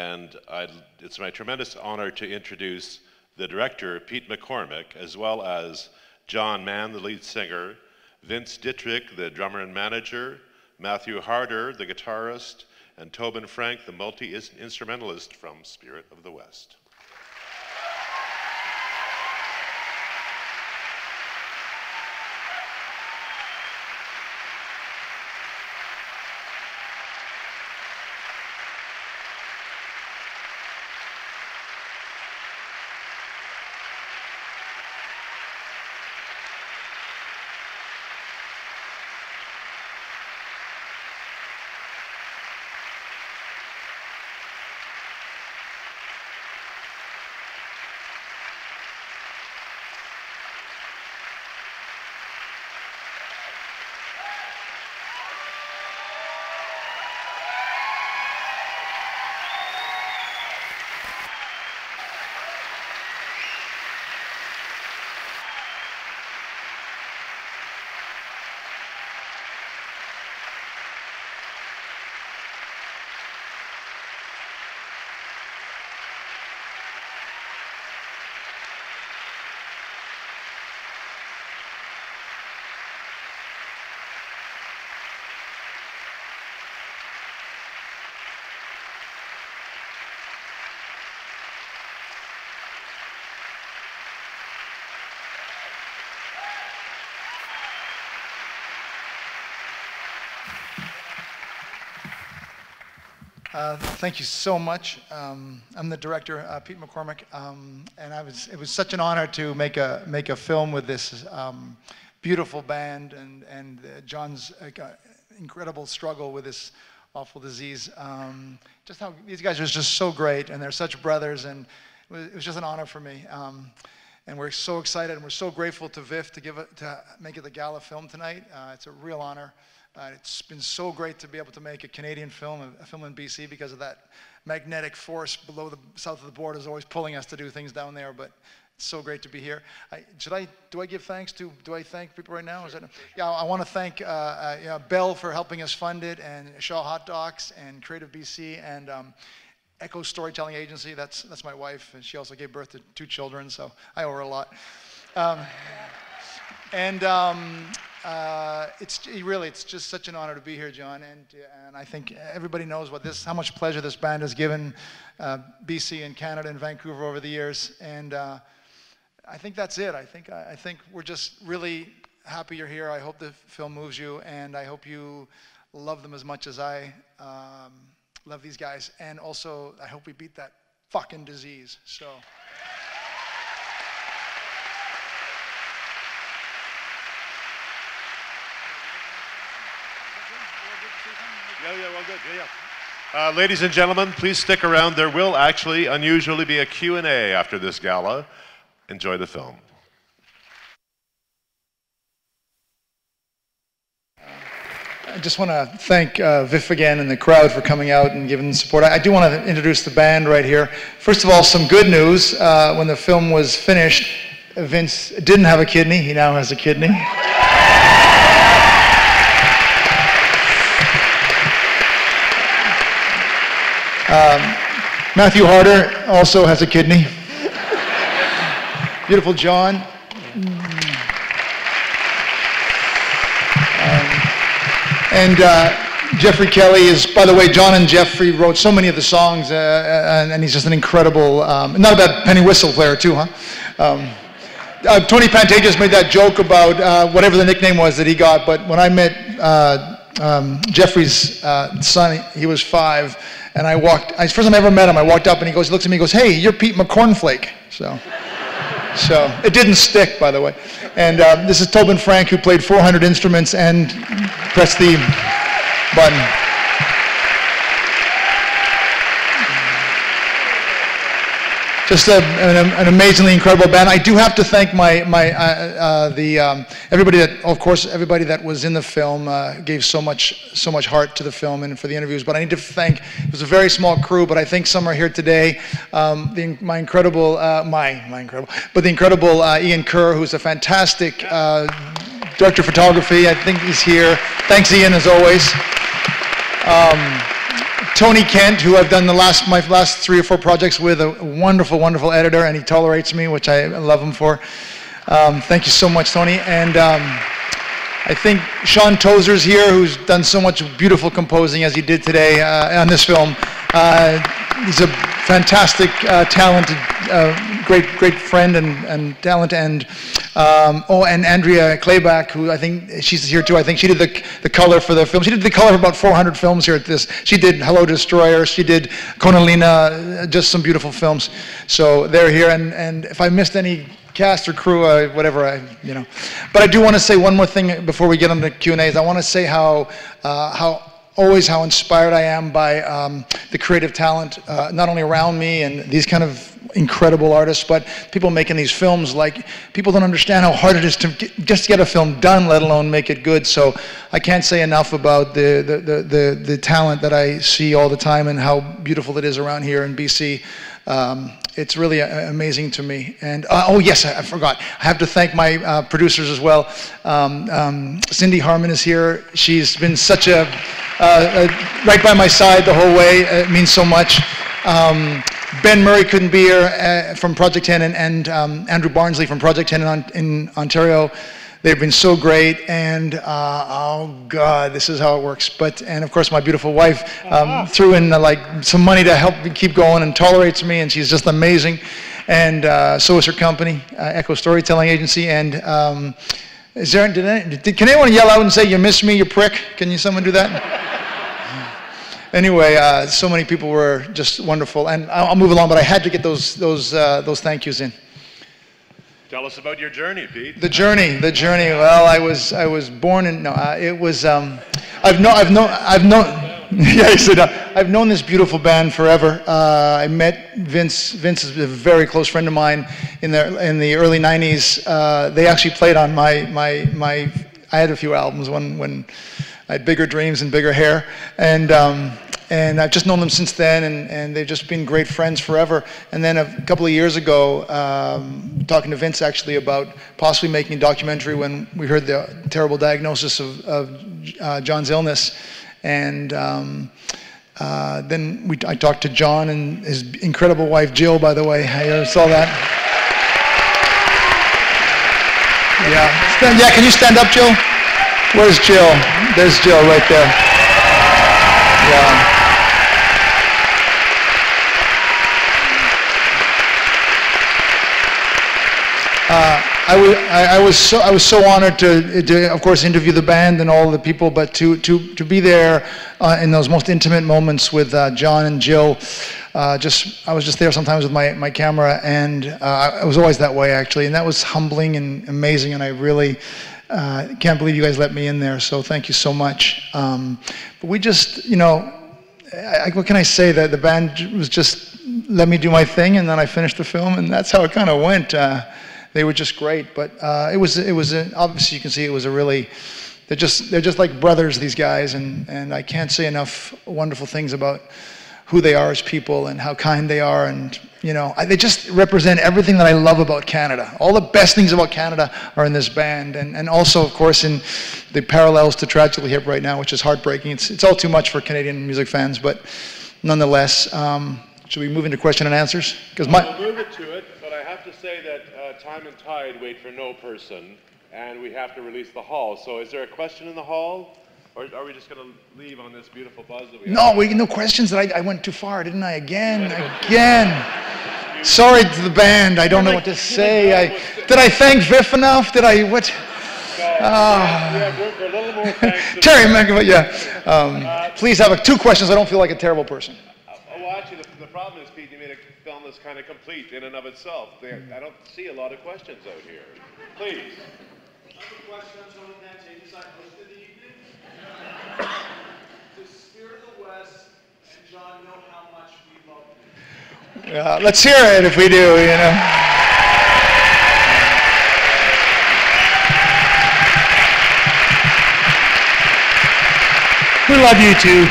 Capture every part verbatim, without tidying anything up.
And I'd, it's my tremendous honor to introduce the director, Pete McCormack, as well as John Mann, the lead singer, Vince Dittrich, the drummer and manager, Matthew Harder, the guitarist, and Tobin Frank, the multi-instrumentalist from Spirit of the West. Uh, thank you so much. Um, I'm the director, uh, Pete McCormack, um, and I was, it was such an honor to make a, make a film with this um, beautiful band and, and uh, John's uh, incredible struggle with this awful disease. Um, just how these guys are just so great, and they're such brothers, and it was, it was just an honor for me. Um, and we're so excited, and we're so grateful to Viff to, give it, to make it the gala film tonight. Uh, it's a real honor. Uh, it's been so great to be able to make a Canadian film, a film in B C, because of that magnetic force below the south of the border is always pulling us to do things down there. But it's so great to be here. I, should I? Do I give thanks to? Do I thank people right now? Sure, is that a, sure. Yeah, I want to thank uh, uh, yeah, Bell for helping us fund it, and Shaw Hot Docs, and Creative B C, and um, Echo Storytelling Agency. That's that's my wife, and she also gave birth to two children, so I owe her a lot. Um, and. Um, Uh, it's really, it's just such an honor to be here, John, and, and I think everybody knows what this, how much pleasure this band has given uh, B C and Canada and Vancouver over the years, and uh, I think that's it. I think, I think we're just really happy you're here. I hope the film moves you, and I hope you love them as much as I um, love these guys, and also I hope we beat that fucking disease, so. Yeah, yeah, well, good. Yeah, yeah. Uh, ladies and gentlemen, please stick around. There will actually unusually be a Q and A after this gala. Enjoy the film. I just want to thank uh, Viff again and the crowd for coming out and giving support. I, I do want to introduce the band right here. First of all, some good news. Uh, when the film was finished, Vince didn't have a kidney. He now has a kidney. Um, Matthew Harder also has a kidney. Beautiful John. Um, and uh, Jeffrey Kelly is, by the way, John and Jeffrey wrote so many of the songs, uh, and, and he's just an incredible, um, not a bad penny whistle player too, huh? Um, uh, Tony Pantages made that joke about uh, whatever the nickname was that he got, but when I met uh, um, Jeffrey's uh, son, he was five, and I walked, I, first time I ever met him, I walked up and he goes, looks at me and goes, hey, you're Pete McCornflake. So, so it didn't stick, by the way. And uh, this is Tobin Frank, who played four hundred instruments and pressed the button. Just a, an, an amazingly incredible band. I do have to thank my, my uh, uh, the, um, everybody that, of course, everybody that was in the film uh, gave so much, so much heart to the film and for the interviews, but I need to thank, it was a very small crew, but I think some are here today. Um, the, my incredible, uh, my, my incredible, but the incredible uh, Ian Kerr, who's a fantastic uh, director of photography. I think he's here. Thanks, Ian, as always. Um, Tony Kent, who I've done the last, my last three or four projects with, a wonderful, wonderful editor, and he tolerates me, which I love him for. Um, thank you so much, Tony. And um, I think Sean Tozer's here, who's done so much beautiful composing as he did today uh, on this film. Uh, he's a fantastic, uh, talented, uh, great, great friend and, and talent. And um, oh, and Andrea Clayback, who I think she's here too. I think she did the the color for the film. She did the color for about four hundred films here at this. She did Hello Destroyer. She did Conalina. Just some beautiful films. So they're here. And and if I missed any cast or crew, uh, whatever, I, you know. But I do want to say one more thing before we get on the Q and A's. I want to say how uh, how. always how inspired I am by um, the creative talent, uh, not only around me and these kind of incredible artists, but people making these films. Like, people don't understand how hard it is to get, just get a film done, let alone make it good. So I can't say enough about the, the, the, the, the talent that I see all the time and how beautiful it is around here in B C. Um, it's really uh, amazing to me. And uh, oh yes, I, I forgot. I have to thank my uh, producers as well. Um, um, Cindy Harmon is here. She's been such a, uh, a, right by my side the whole way. It means so much. Um, Ben Murray couldn't be here uh, from Project ten, and, and um, Andrew Barnsley from Project ten in, in Ontario. They've been so great, and uh, oh God, this is how it works. But and of course, my beautiful wife um, uh-huh. threw in uh, like some money to help me keep going and tolerates me, and she's just amazing. And uh, so is her company, uh, Echo Storytelling Agency. And um, is there? Did, any, did can anyone yell out and say you miss me, you prick? Can you someone do that? Anyway, uh, so many people were just wonderful, and I'll, I'll move along. But I had to get those those uh, those thank yous in. Tell us about your journey, Pete. The journey, the journey. Well, I was, I was born in. No, uh, it was. Um, I've known, I've known, I've known. Yeah, he said, uh, I've known this beautiful band forever. Uh, I met Vince. Vince is a very close friend of mine. In the in the early nineties, uh, they actually played on my my my. I had a few albums. One when I had bigger dreams and bigger hair, and. Um, And I've just known them since then, and, and they've just been great friends forever. And then a couple of years ago, um, talking to Vince actually about possibly making a documentary when we heard the terrible diagnosis of, of uh, John's illness. And um, uh, then we, I talked to John and his incredible wife, Jill, by the way. I saw that. Yeah, stand, yeah, can you stand up, Jill? Where's Jill? There's Jill right there. Yeah. Uh, I, w I, I was so I was so honored to, to, of course, interview the band and all the people, but to to to be there uh, in those most intimate moments with uh, John and Jill. Uh, just I was just there sometimes with my my camera, and uh, I was always that way actually, and that was humbling and amazing, and I really uh, can't believe you guys let me in there. So thank you so much. Um, but we just, you know, I, what can I say? That the band was just let me do my thing, and then I finished the film, and that's how it kind of went. Uh, They were just great, but uh, it was it was a, obviously you can see it was a really they're just they're just like brothers, these guys, and and I can't say enough wonderful things about who they are as people and how kind they are, and you know I, they just represent everything that I love about Canada. All the best things about Canada are in this band, and and also of course in the parallels to Tragically Hip right now, which is heartbreaking. It's it's all too much for Canadian music fans, but nonetheless, um, should we move into question and answers? Because my I'll move it to it, but I have to say that. Time and tide wait for no person, and we have to release the hall. So is there a question in the hall, or are we just going to leave on this beautiful buzz that we no, have? We, no questions. That I, I went too far, didn't I? Again, again. Sorry to the band. I don't know what to say. I, did I thank Viff enough? Did I, what? No, uh, yeah, we're, we're a little more thanks. Terry, but yeah. Um, uh, please have a, two questions. I don't feel like a terrible person. Well, actually, the, the problem is, Pete, you made a film that's kind of complete in and of itself. There, I don't see a lot of questions out here. Please. Another question on Tony Pantages, I hosted the evening. Does Spirit of the West and John know how much we love you? Uh, let's hear it if we do, you know. We love you too.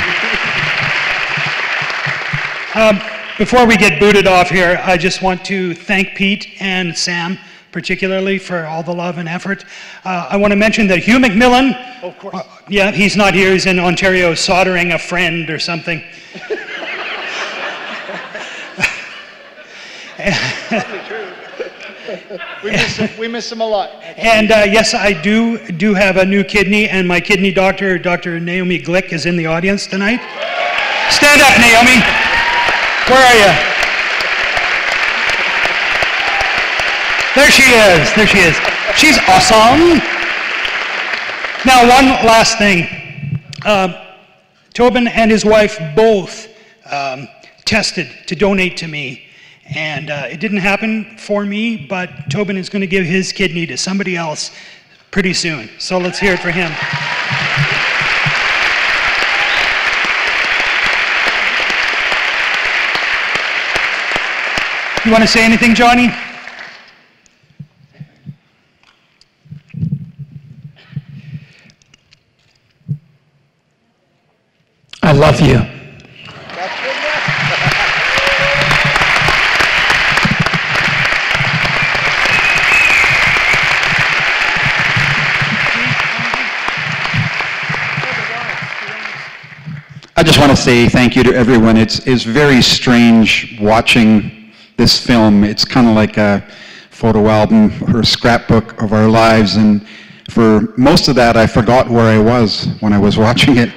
Um, before we get booted off here, I just want to thank Pete and Sam particularly for all the love and effort. Uh, I want to mention that Hugh McMillan, of course. Uh, yeah, he's not here, he's in Ontario soldering a friend or something. we, miss him, we miss him a lot. And uh, yes, I do do have a new kidney, and my kidney doctor, Doctor Naomi Glick, is in the audience tonight. Stand up, Naomi. Where are you? There she is. There she is. She's awesome. Now, one last thing. Uh, Tobin and his wife both um, tested to donate to me. And uh, it didn't happen for me, but Tobin is going to give his kidney to somebody else pretty soon. So let's hear it for him. You want to say anything, Johnny? I love you. I just want to say thank you to everyone. It's, it's very strange watching this film. It's kind of like a photo album or a scrapbook of our lives. And for most of that, I forgot where I was when I was watching it.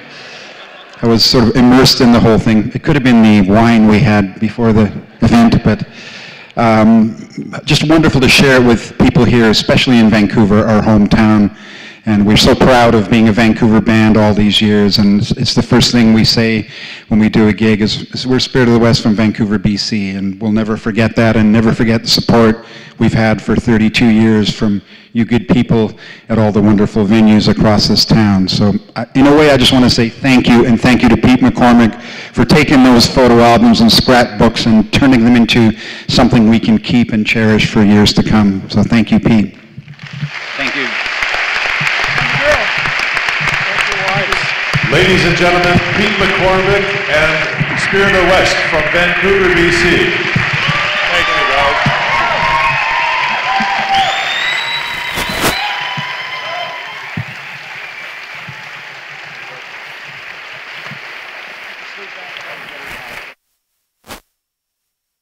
I was sort of immersed in the whole thing. It could have been the wine we had before the event, but um, just wonderful to share with people here, especially in Vancouver, our hometown. And we're so proud of being a Vancouver band all these years. And it's, it's the first thing we say when we do a gig is, is we're Spirit of the West from Vancouver, B C. And we'll never forget that, and never forget the support we've had for thirty-two years from you good people at all the wonderful venues across this town. So I, in a way, I just want to say thank you, and thank you to Pete McCormack for taking those photo albums and scrapbooks and turning them into something we can keep and cherish for years to come. So thank you, Pete. Thank you. Ladies and gentlemen, Pete McCormack and Spirit of the West from Vancouver, B C